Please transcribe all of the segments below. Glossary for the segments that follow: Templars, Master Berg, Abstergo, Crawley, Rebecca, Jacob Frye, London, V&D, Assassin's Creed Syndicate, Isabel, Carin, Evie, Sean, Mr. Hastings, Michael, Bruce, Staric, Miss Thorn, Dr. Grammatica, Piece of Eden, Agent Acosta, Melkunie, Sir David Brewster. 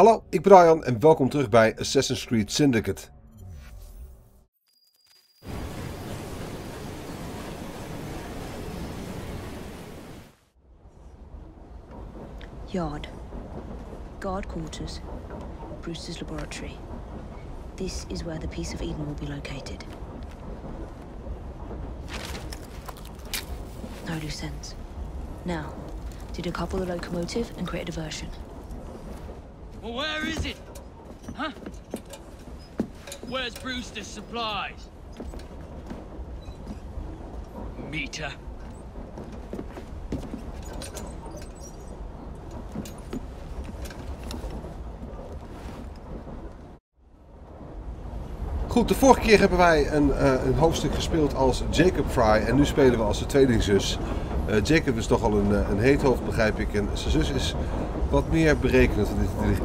Hallo, ik ben Brian en welkom terug bij Assassin's Creed Syndicate. Yard. Guard quarters. Brewster's laboratory. This is where the Piece of Eden will be located. No loose ends. Now, decouple the locomotive and create a diversion. Well, where is it? Huh? Where's Brewster's supplies? Meter. Goed, de vorige keer hebben wij een hoofdstuk gespeeld als Jacob Frye en nu spelen we als de tweelingzus. Jacob is toch al een heet hoofd, begrijp ik, en zijn zus is wat meer berekend,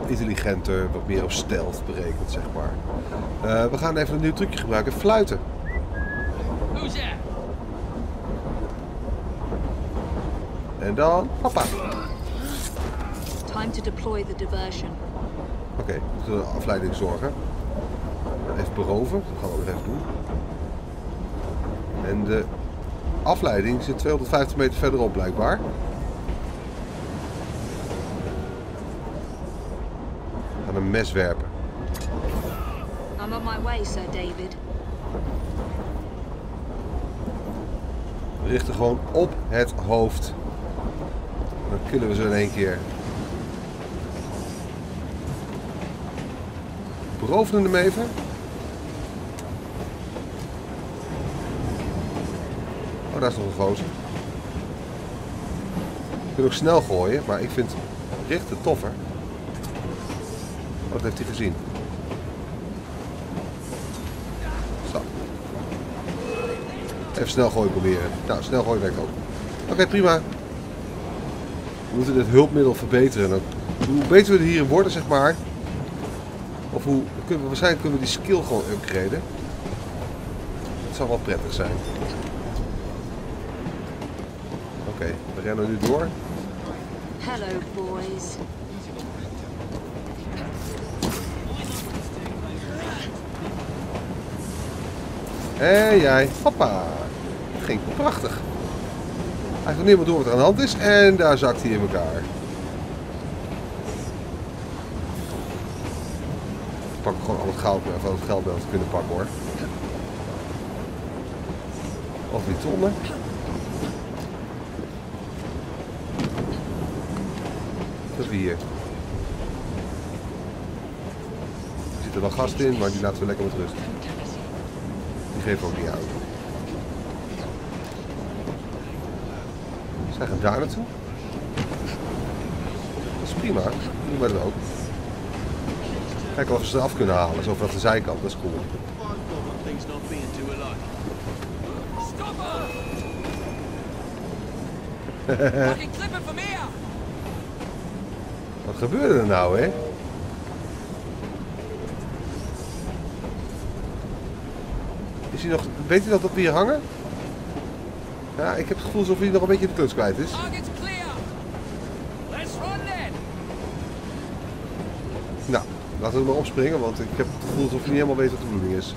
intelligenter, wat meer op stealth berekend, zeg maar. We gaan even een nieuw trucje gebruiken, fluiten. En dan, papa. Time to deploy the diversion. Oké, we moeten een afleiding zorgen. Even beroven, dat gaan we ook even doen. En de afleiding zit 250 meter verderop blijkbaar. We gaan een mes werpen. I'm on my way, Sir David. We richten gewoon op het hoofd. Dan killen we ze in één keer. Beroven hem even. Oh, daar is nog een gozer. Je kunt ook snel gooien, maar ik vind richten toffer. Oh, dat heeft hij gezien. Zo. Even snel gooien proberen. Nou, snel gooien werkt ook. Oké, prima. We moeten dit hulpmiddel verbeteren. Hoe beter we hierin worden, zeg maar. Of hoe waarschijnlijk kunnen we die skill gewoon upgraden. Dat zou wel prettig zijn. Oké, we rennen nu door. Hello boys. Hé jij, papa. Het ging prachtig. Hij gaat niemand door wat er aan de hand is en daar zakt hij in elkaar. Ik pak gewoon al het goud mee, of al het geld mee te kunnen pakken hoor. Of die tonnen. Dat is hier. Er zitten wel gasten in, maar die laten we lekker met rust. Die geven ook niet uit. Zij gaan daar naartoe. Dat is prima, dat doen wij dat ook. Kijk of we ze af kunnen halen, zo vanaf de zijkant, dat is cool. Wat gebeurde er nou, hè? Is hij nog... Weet hij nog dat we hier hangen? Ja, ik heb het gevoel alsof hij nog een beetje de kluts kwijt is. Nou. Laten we maar opspringen, want ik heb het gevoel alsof ik niet helemaal weet wat de bedoeling is.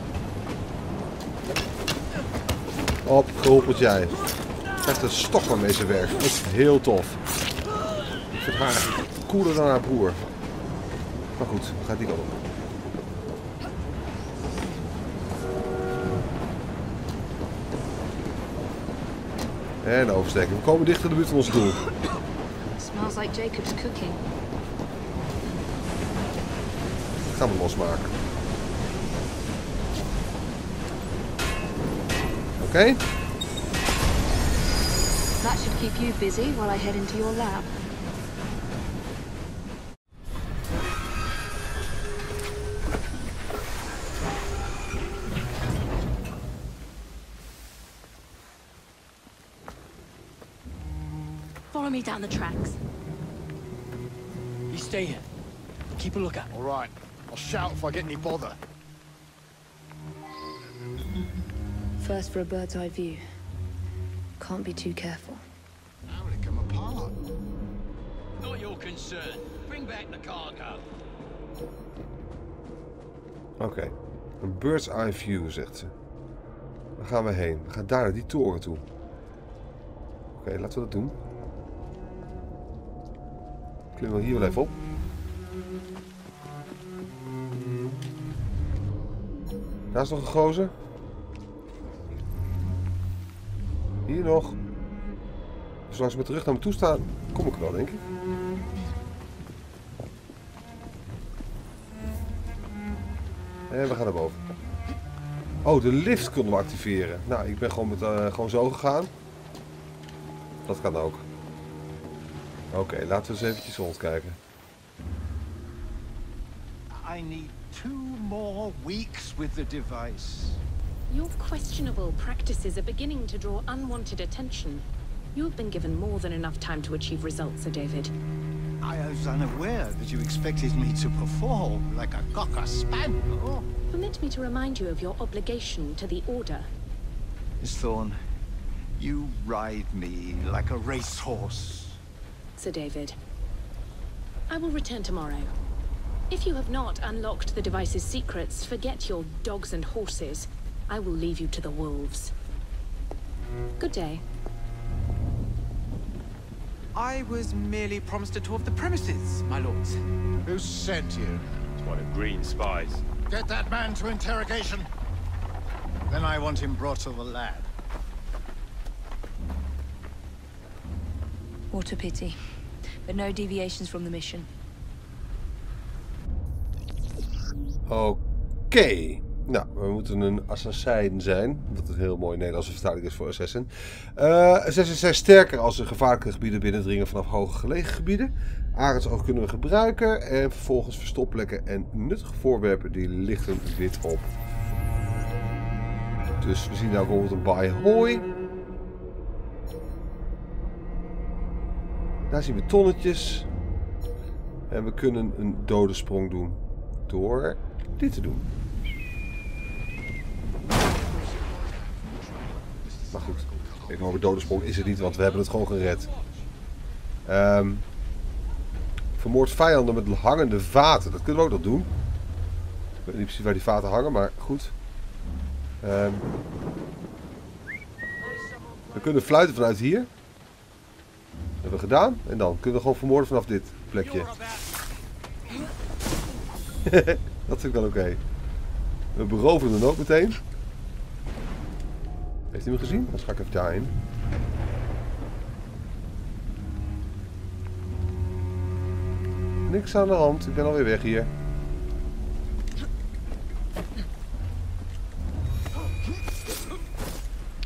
Op, geholpeld jij. Echt een stok aan deze werk. Dat is heel tof. Ik vind haar cooler dan haar broer. Maar goed, dan gaat die kant op. En oversteken. We komen dichter de buurt van ons doel. Smells like Jacob's cooking. Gaan we losmaken. Oké. Dat should keep you busy while I head into your lab. Follow me down the tracks. You stay here. Keep a lookout. All right. I'll shout if I get any bother. First for a bird's eye view. Can't be too careful. How will it come apart? Not your concern. Bring back the cargo. Oké. Een bird's eye view, zegt ze. Waar gaan we heen? We gaan daar naar die toren toe. Oké, laten we dat doen. Klimmen we hier wel even op. Daar is nog een gozer. Hier nog. Zolang ze met de rug naar me toe staan, kom ik wel, denk ik. En we gaan naar boven. Oh, de lift konden we activeren. Nou, ik ben gewoon, gewoon zo gegaan. Dat kan ook. Oké, laten we eens eventjes rondkijken. I need 2 more weeks with the device. Your questionable practices are beginning to draw unwanted attention. You have been given more than enough time to achieve results, Sir David. I was unaware that you expected me to perform like a cocker spaniel. Permit me to remind you of your obligation to the Order. Miss Thorn, you ride me like a racehorse. Sir David, I will return tomorrow. If you have not unlocked the device's secrets, forget your dogs and horses. I will leave you to the wolves. Good day. I was merely promised a tour of the premises, my lords. Who sent you? What a green spies. Get that man to interrogation. Then I want him brought to the lab. What a pity. But no deviations from the mission. Oké. Nou, we moeten een assassin zijn. Dat is heel mooi Nederlandse vertaling is voor assassin. Assassins zijn sterker als ze gevaarlijke gebieden binnendringen vanaf hoger gelegen gebieden. Arendsoog kunnen we gebruiken. En vervolgens verstopplekken en nuttige voorwerpen die lichten wit op. Dus we zien daar bijvoorbeeld een baai hooi. Daar zien we tonnetjes. En we kunnen een dode sprong doen door dit te doen. Maar goed, ik hoop een dode sprong is het niet, want we hebben het gewoon gered. Vermoord vijanden met hangende vaten, dat kunnen we ook nog doen. Ik weet niet precies waar die vaten hangen, maar goed. We kunnen fluiten vanuit hier. Dat hebben we gedaan. En dan kunnen we gewoon vermoorden vanaf dit plekje. Dat vind ik wel oké. We beroven hem dan ook meteen. Heeft hij me gezien? Dan ga ik even daarin. Niks aan de hand. Ik ben alweer weg hier.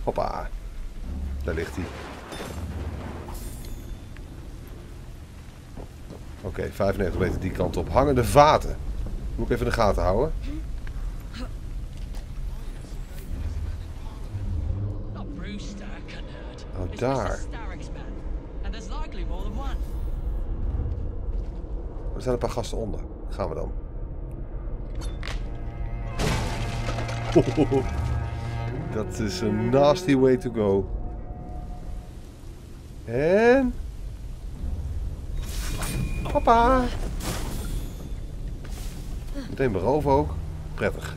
Hoppa. Daar ligt hij. Oké, 95 meter die kant op. Hangende vaten. Moet ik even in de gaten houden. Oh, daar. Er staan een paar gasten onder. Gaan we dan. Dat is een nasty way to go. En... Papa! Meteen beroven ook. Prettig.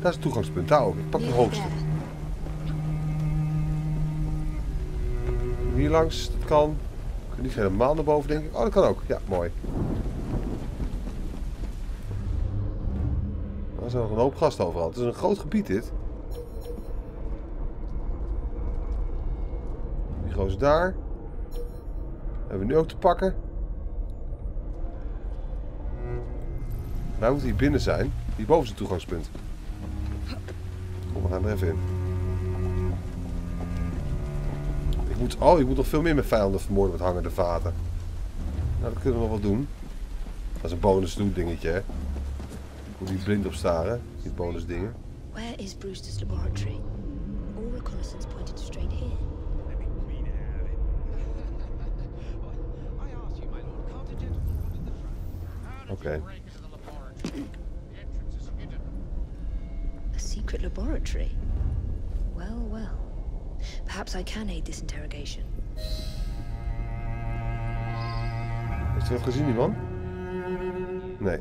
Daar is het toegangspunt. Daar ook. Ik pak de hoogste. Hier langs, dat kan. Ik kan niet helemaal naar boven, denk ik. Oh, dat kan ook. Ja, mooi. Daar zijn nog een hoop gasten overal. Het is een groot gebied, dit. Die gozer daar. Hebben we nu ook te pakken. Wij moeten hier binnen zijn. Hier boven is het toegangspunt. Kom, we gaan er even in. Oh, ik moet nog veel meer met vijanden vermoorden met hangende vaten. Nou, dat kunnen we nog wel doen. Dat is een bonus doen dingetje, hè. Ik moet niet blind op staren, die bonus dingen. Where is Brewster's laboratory? All reconnaissance pointed straight here. Oké. A secret laboratory? Well, well. Perhaps I can aid this interrogation. Heeft u dat gezien, die man? Nee.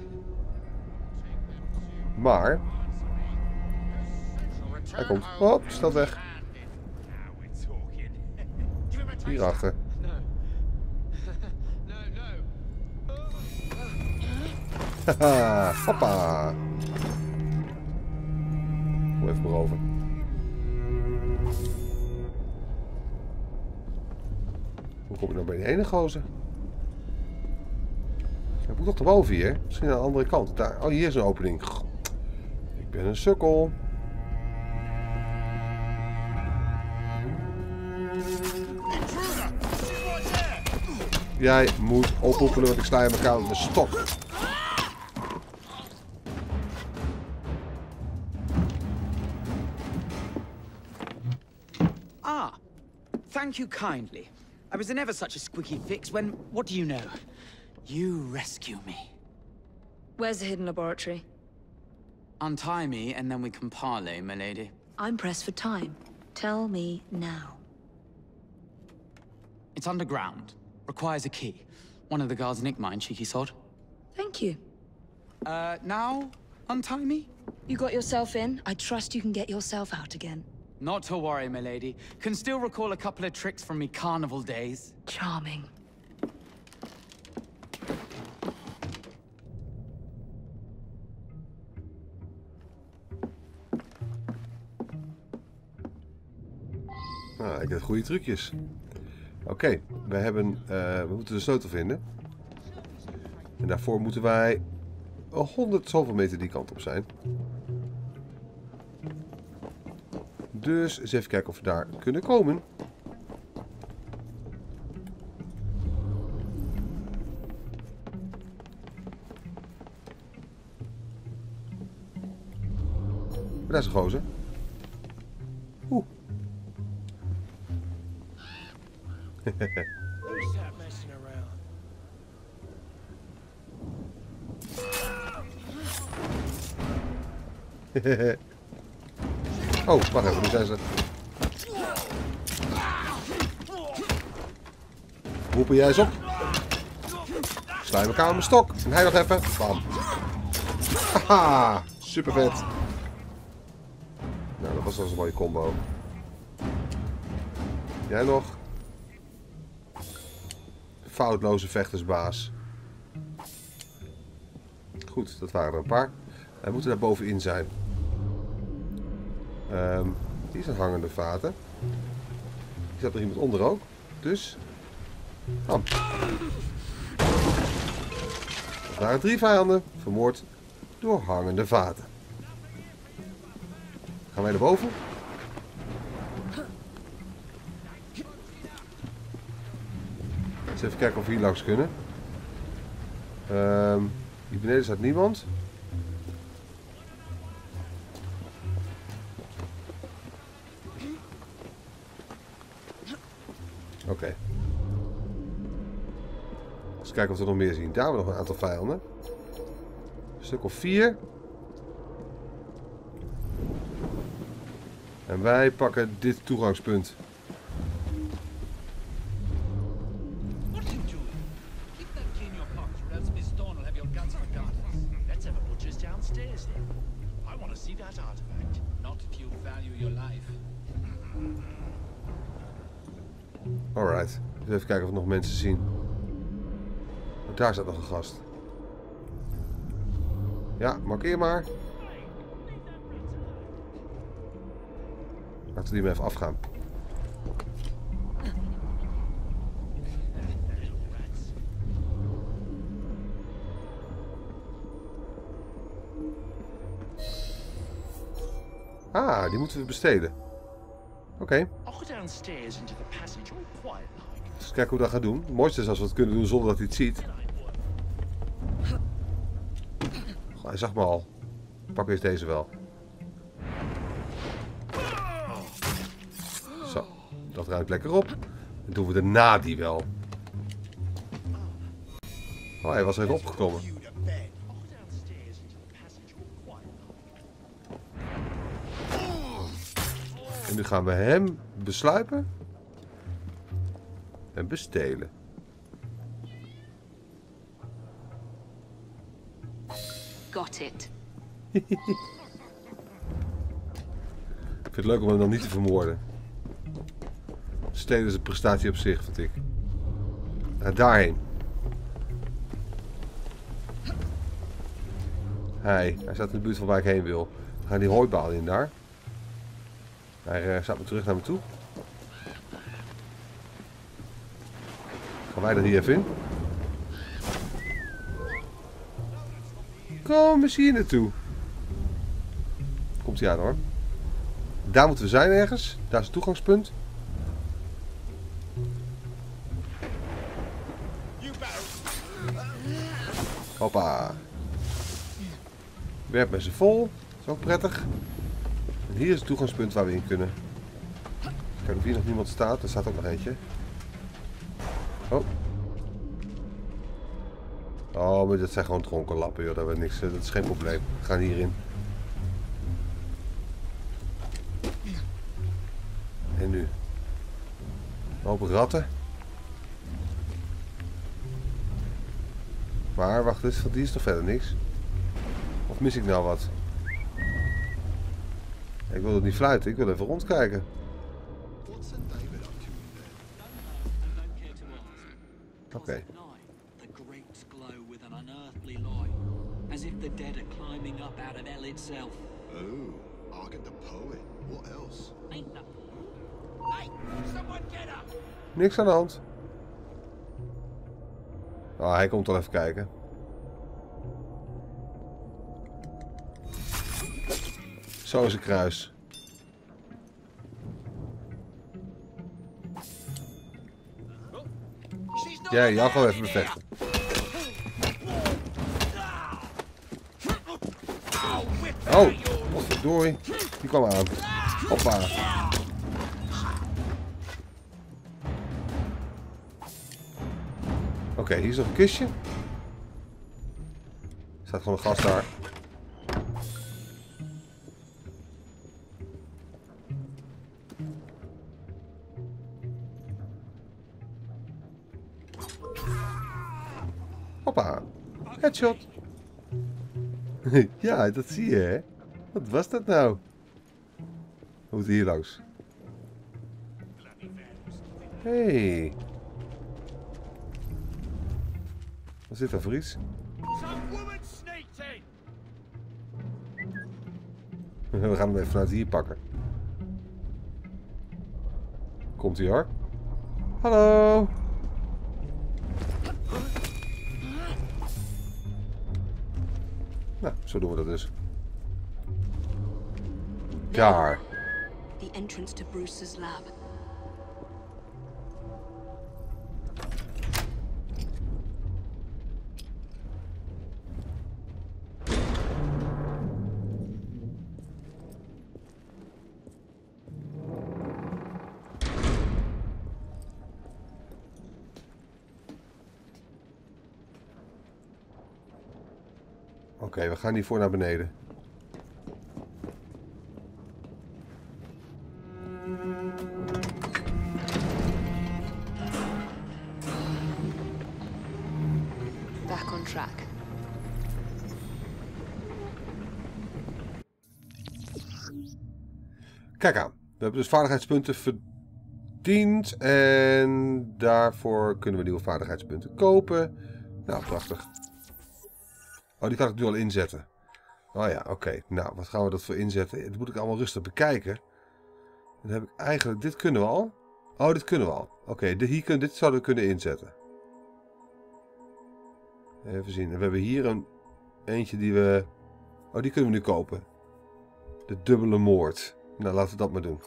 Maar... hij komt. Hop, stap weg. Hierachter. Haha, hoppa. Moet even beroven. Hoe kom ik nou bij die ene gozer? Ik moet nog te boven hier. Misschien aan de andere kant. Daar. Oh, hier is een opening. Ik ben een sukkel. Jij moet ophoepelen, want ik sla je elkaar met mijn stok. Ah, thank you kindly. I was in ever such a squeaky fix when, what do you know? You rescue me. Where's the hidden laboratory? Untie me and then we can parley, my lady. I'm pressed for time. Tell me now. It's underground. Requires a key. One of the guards nicked mine, cheeky sod. Thank you. Now, untie me? You got yourself in. I trust you can get yourself out again. Not to worry, my lady. Can still recall a couple of tricks from me carnival days. Charming. Ah, ik heb goede trucjes. Oké, we moeten de sleutel vinden. En daarvoor moeten wij 100 zoveel meter die kant op zijn. Dus eens even kijken of we daar kunnen komen. Daar is een gozer. Oeh. Oh, wacht even, nu zijn ze. Roepen jij eens op? Sla je elkaar aan mijn stok. En hij nog even. Bam. Haha, super vet. Nou, dat was wel een mooie combo. Jij nog? Foutloze vechtersbaas. Goed, dat waren er een paar. Wij moeten daar bovenin zijn. Hier zijn hangende vaten. Hier zat er iemand onder ook. Dus. Ham. Er waren 3 vijanden vermoord door hangende vaten. Gaan wij naar boven? Even kijken of we hier langs kunnen. Hier beneden staat niemand. Oké. Eens kijken of we nog meer zien. Daar hebben we nog een aantal vijanden. Een stuk of 4. En wij pakken dit toegangspunt. Even kijken of we nog mensen zien. Maar daar staat nog een gast. Ja, markeer maar. Laten we die maar even afgaan. Ah, die moeten we besteden. Oké. Dus kijken hoe we dat gaan doen. Het mooiste is als we het kunnen doen zonder dat hij het ziet. Goh, hij zag me al. Ik pak eens deze wel. Zo, dat ruikt lekker op. Dan doen we daarna die wel. Oh, hij was even opgekomen. En nu gaan we hem besluipen. En bestelen. Got it. Ik vind het leuk om hem dan niet te vermoorden. Stelen is een prestatie op zich, vind ik. En daarheen. Hij staat in de buurt van waar ik heen wil. Dan gaan die hooibaal in daar. Hij staat me terug naar me toe. Gaan wij er hier even in? Kom eens hier naartoe. Komt hij aan hoor. Daar moeten we zijn ergens. Daar is het toegangspunt. Hoppa. Werp met ze vol. Dat is ook prettig. En hier is het toegangspunt waar we in kunnen. Kijk of hier nog niemand staat. Er staat ook nog eentje. Oh. Oh, maar dat zijn gewoon dronken lappen, joh. Dat niks. Dat is geen probleem. We gaan hierin. En nu. Open ratten. Maar, wacht eens, want die is toch verder niks? Of mis ik nou wat? Ik wil het niet fluiten, ik wil even rondkijken. Oké. Niks aan de hand. Oh, hij komt al even kijken. Zo is een kruis. Jij, jou gewoon even bevechten. Oh, potverdorie. Die kwam aan. Hoppa. Oké, hier is nog een kistje. Er staat gewoon een gast daar. Hoppa, headshot. Ja, dat zie je hè. Wat was dat nou? We moeten hier langs. Hey. Wat zit daar voor iets? We gaan hem even vanuit hier pakken. Komt hij hoor. Hallo. Nou, zo doen we dat dus. Daar. The entrance to Bruce's lab. Oké, we gaan hiervoor naar beneden. Back on track. Kijk aan, we hebben dus vaardigheidspunten verdiend en daarvoor kunnen we nieuwe vaardigheidspunten kopen. Nou, prachtig. Oh, die kan ik nu al inzetten. Oh ja, oké. Nou, wat gaan we dat voor inzetten? Dat moet ik allemaal rustig bekijken. Dan heb ik eigenlijk... Dit kunnen we al. Oh, dit kunnen we al. Oké, dit zouden we kunnen inzetten. Even zien. En we hebben hier eentje die we... Oh, die kunnen we nu kopen. De dubbele moord. Nou, laten we dat maar doen.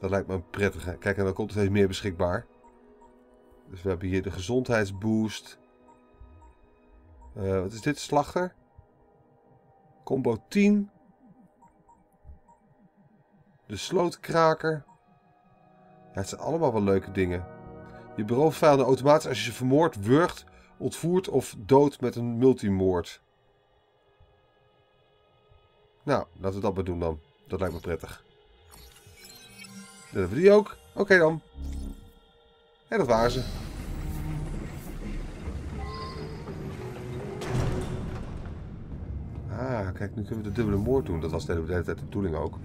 Dat lijkt me een prettige. Kijk, en dan komt er steeds meer beschikbaar. Dus we hebben hier de gezondheidsboost. Wat is dit? Slachter. Combo 10. De slootkraker. Ja, het zijn allemaal wel leuke dingen. Je berooft vijanden automatisch als je ze vermoordt, wurgt, ontvoert of doodt met een multimoord. Nou, laten we dat maar doen dan. Dat lijkt me prettig. Dan hebben we die ook. Oké dan. En dat waren ze. kijk, nu kunnen we de dubbele moord doen. Dat was de hele tijd de bedoeling ook.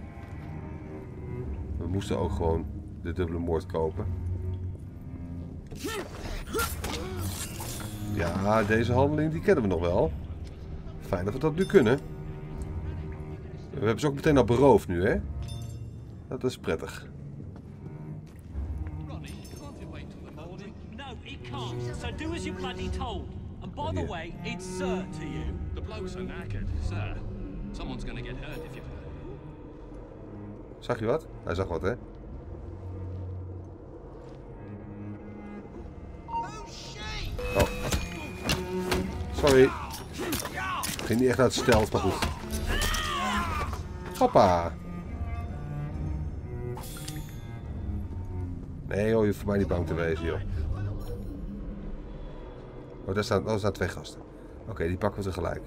We moesten ook gewoon de dubbele moord kopen. Ja, deze handeling die kennen we nog wel. Fijn dat we dat nu kunnen. We hebben ze ook meteen al beroofd nu, hè? Dat is prettig. So do as you bloody told. And by the way, it's sir to you. The blokes are knackered, sir. Someone's gonna get hurt if you... Zag je wat? Hij zag wat, hè? Oh. Sorry. Ging niet echt uit stealth, maar goed. Hoppa. Nee joh, je hoeft voor mij niet bang te wezen, joh. Oh, daar staan twee gasten. Oké, die pakken we tegelijk.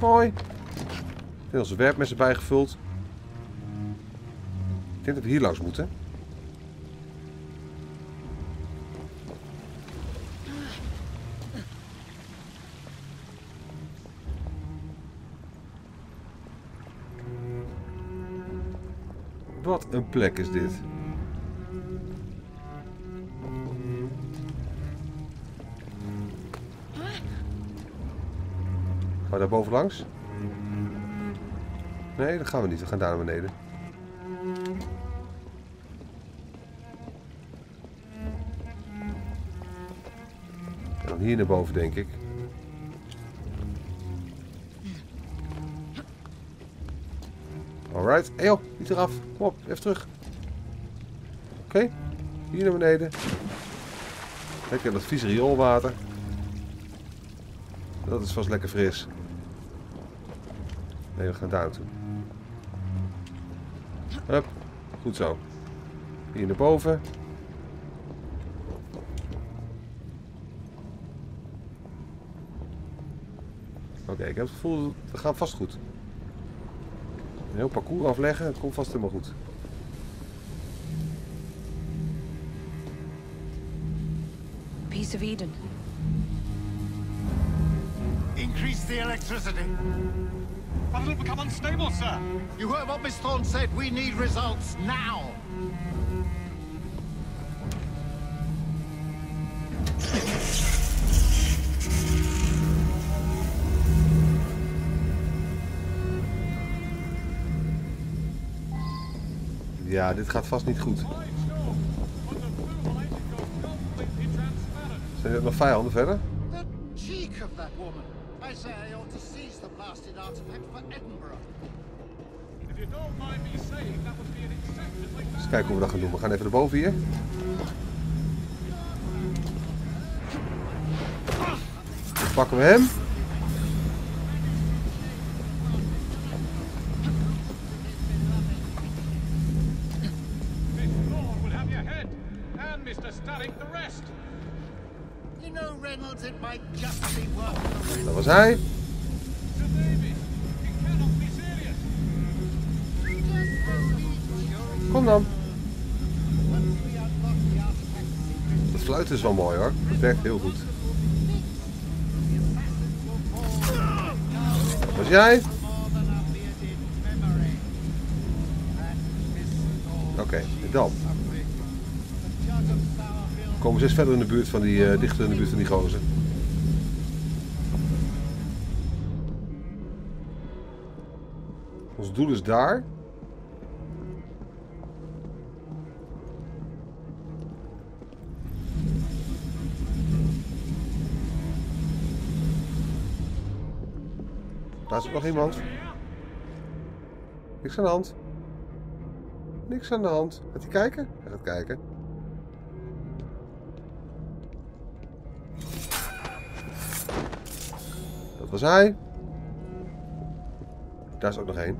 Mooi. Ik heb onze werpmessen bijgevuld. Ik denk dat we hier langs moeten. Wat een plek is dit. Gaan we daar boven langs? Nee, dat gaan we niet. We gaan daar naar beneden. En dan hier naar boven, denk ik. Alright. Hey joh, niet eraf. Kom op, even terug. Oké, hier naar beneden. Lekker dat vieze rioolwater. Dat is vast lekker fris. Nee, we gaan daar naartoe. Hup, goed zo. Hier naar boven. Oké, ik heb het gevoel dat we gaan vast goed. Een heel parcours afleggen, het komt vast helemaal goed. Piece of Eden. Increase the electricity. But it'll become unstable, sir. You heard what Miss Thorn said. We need results now. Ja, dit gaat vast niet goed. Zijn er nog vijanden verder? Eens kijken hoe we dat gaan doen. We gaan even naar boven hier. Dan pakken we hem. Dat was hij. Kom dan. Dat fluiten is wel mooi hoor. Dat werkt heel goed. Dat was jij. Oké, dan. We komen steeds verder in de buurt van die, dichter in de buurt van die gozer. Ons doel is daar. Daar zit nog iemand. Niks aan de hand. Niks aan de hand. Gaat hij kijken? Hij gaat kijken. Dat was hij. Daar is ook nog één.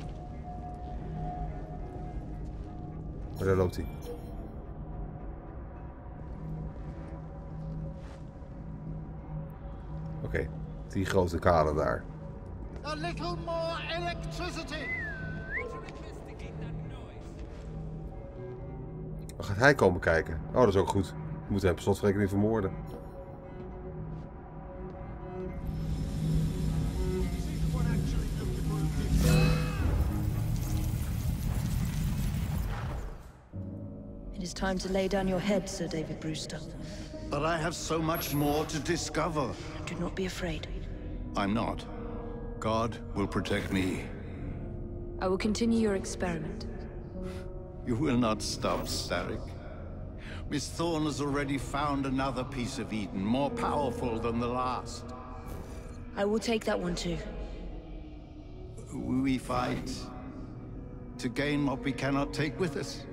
Maar daar loopt hij. Oké, die grote kade daar. A little more electricity. Dan gaat hij komen kijken. Oh, dat is ook goed. We moeten hem per slotverrekening vermoorden. It is time to lay down your head, Sir David Brewster. But I have so much more to discover. Do not be afraid. I'm not. God will protect me. I will continue your experiment. You will not stop, Staric. Miss Thorn has already found another piece of Eden, more powerful than the last. I will take that one too. We fight to gain what we cannot take with us.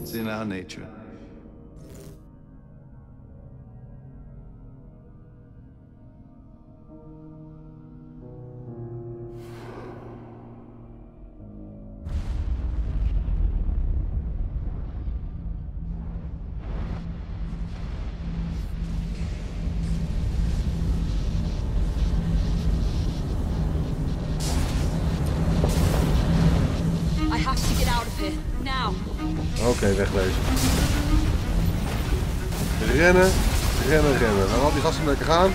It's in our nature. Oké, wegwezen. Rennen, rennen, rennen. Laat al die gasten lekker gaan.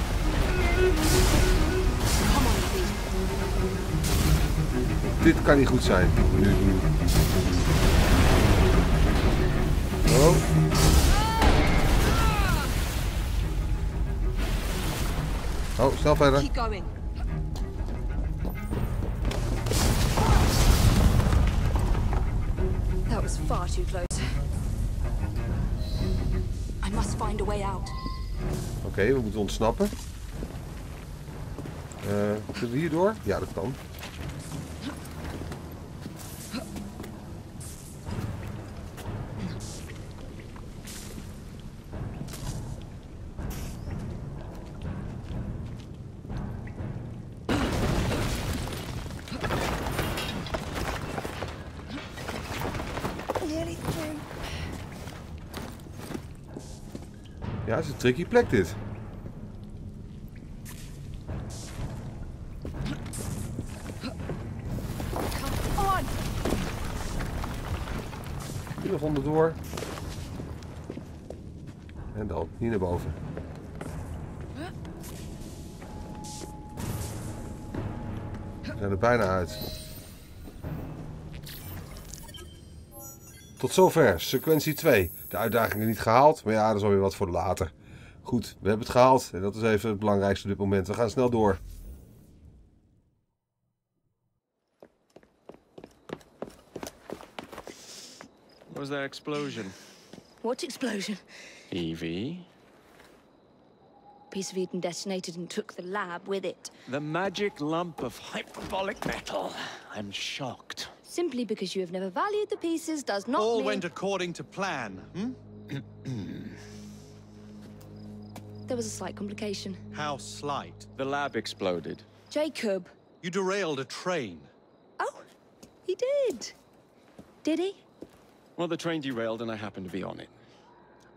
Dit kan niet goed zijn. Nu. Oh. Oh, snel verder. That was far too close. I must find a way out. Oké, we moeten ontsnappen. Kunnen we hierdoor? Ja, dat kan. Ja, het is een tricky plek dit. Hier nog onderdoor. En dan hier naar boven. We zijn er bijna uit. Tot zover, sequentie 2. De uitdagingen niet gehaald, maar ja, dat is alweer wat voor later. Goed, we hebben het gehaald en dat is even het belangrijkste op dit moment. We gaan snel door. Was that explosion? What explosion? Evie? Piece of Eden detonated and took the lab with it. The magic lump of hyperbolic metal. I'm shocked. Simply because you have never valued the pieces does not mean... All went according to plan, There was a slight complication. How slight? The lab exploded. Jacob. You derailed a train. Oh, he did. Did he? Well, the train derailed and I happened to be on it.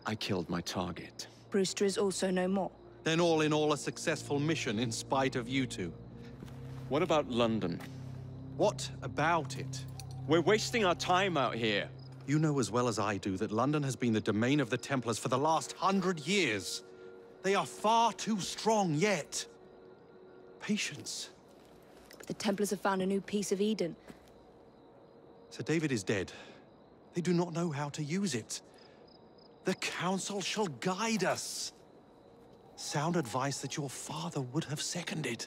I killed my target. Brewster is also no more. Then all in all, a successful mission in spite of you two. What about London? What about it? We're wasting our time out here. You know as well as I do that London has been the domain of the Templars for the last 100 years. They are far too strong yet. Patience. But the Templars have found a new piece of Eden. Sir David is dead. They do not know how to use it. The Council shall guide us. Sound advice that your father would have seconded.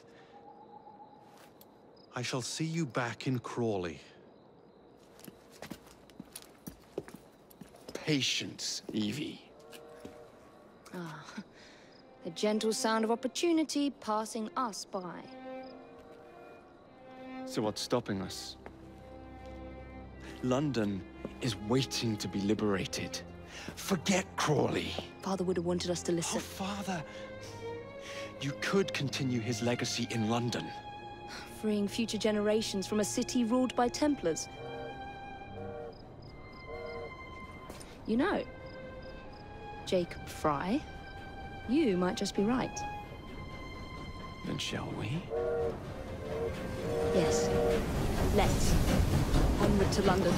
I shall see you back in Crawley. Patience, Evie. Ah, the gentle sound of opportunity passing us by. So what's stopping us? London is waiting to be liberated. Forget Crawley. Father would have wanted us to listen. Oh, Father! You could continue his legacy in London. Freeing future generations from a city ruled by Templars. You know, Jacob Frye, you might just be right. Then shall we? Yes. Let's. Onward to London.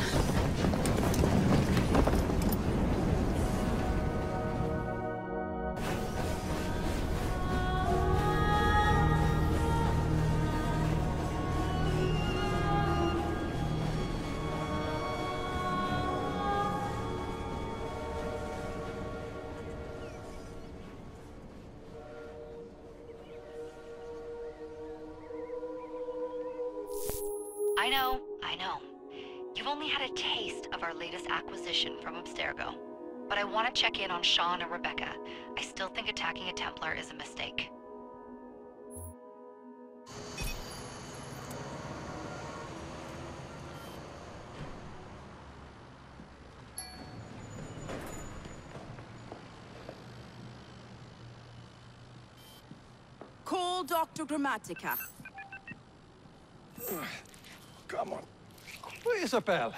I know. You've only had a taste of our latest acquisition from Abstergo. But I want to check in on Sean and Rebecca. I still think attacking a Templar is a mistake. Call Dr. Grammatica. Come on. Isabel,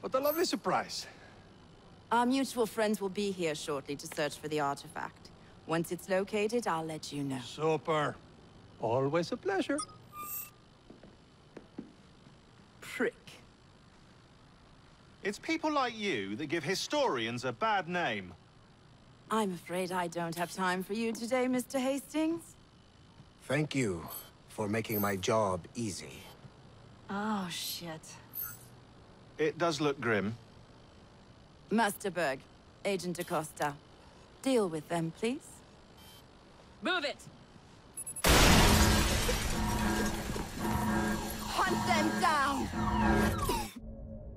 what a lovely surprise. Our mutual friends will be here shortly to search for the artifact. Once it's located, I'll let you know. Super. Always a pleasure. Prick. It's people like you that give historians a bad name. I'm afraid I don't have time for you today, Mr. Hastings. Thank you for making my job easy. Oh, shit. It does look grim. Master Berg, Agent Acosta. Deal with them, please. Move it! Hunt them down!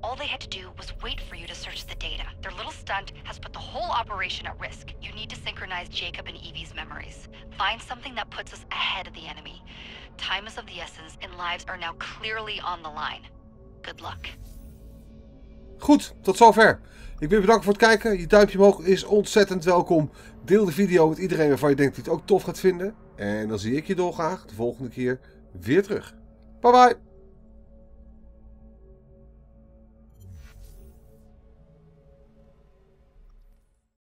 All they had to do was wait for you to search the data. Their little stunt has put the whole operation at risk. You need to synchronize Jacob and Evie's memories. Find something that puts us ahead of the enemy. Time is of the essence and lives are now clearly on the line. Good luck. Goed, tot zover. Ik wil je bedanken voor het kijken. Je duimpje omhoog is ontzettend welkom. Deel de video met iedereen waarvan je denkt dat hij het ook tof gaat vinden. En dan zie ik je dolgraag de volgende keer weer terug. Bye bye!